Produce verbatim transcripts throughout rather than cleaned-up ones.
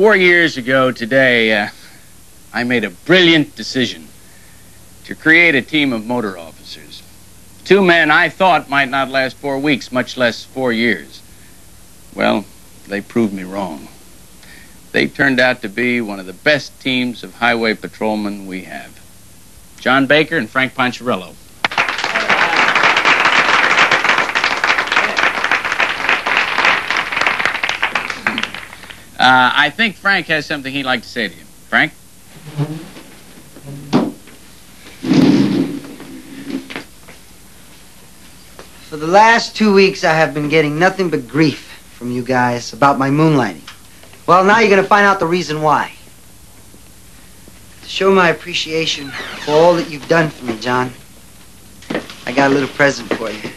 Four years ago today, uh, I made a brilliant decision to create a team of motor officers. Two men I thought might not last four weeks, much less four years. Well, they proved me wrong. They turned out to be one of the best teams of highway patrolmen we have. Jon Baker and Frank Poncherello. Uh, I think Frank has something he'd like to say to you. Frank? For the last two weeks, I have been getting nothing but grief from you guys about my moonlighting. Well, now you're going to find out the reason why. To show my appreciation for all that you've done for me, John, I got a little present for you.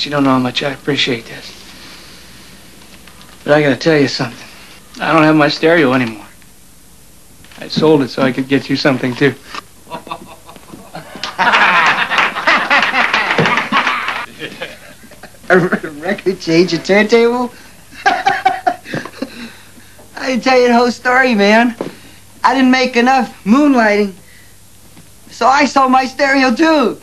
You don't know how much I appreciate this. But I gotta tell you something. I don't have my stereo anymore. I sold it so I could get you something too. A record change, a turntable? I didn't tell you the whole story, man. I didn't make enough moonlighting, so I sold my stereo too.